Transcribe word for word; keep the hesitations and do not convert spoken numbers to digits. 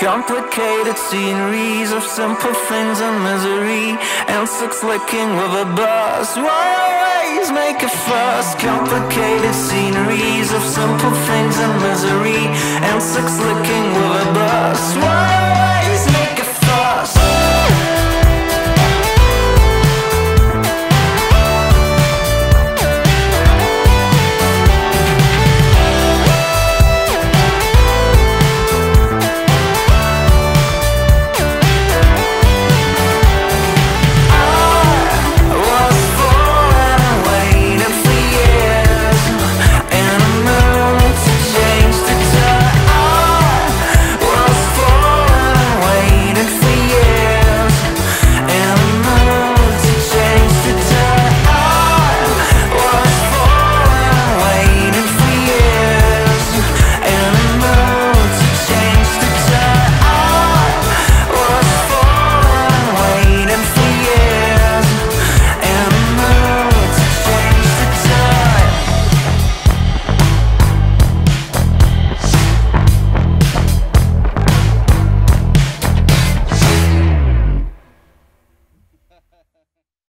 Complicated sceneries of simple things and misery. Insects licking with a buzz. Why always make a fuss? Complicated sceneries of simple things and misery. Insects licking